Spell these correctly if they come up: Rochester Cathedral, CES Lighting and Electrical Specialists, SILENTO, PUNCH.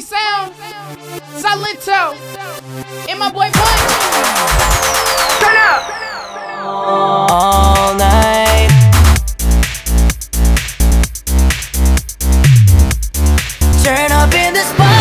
Sensei Sound, Silento, and my boy Punch. Turn up! All night. Turn up in the spot.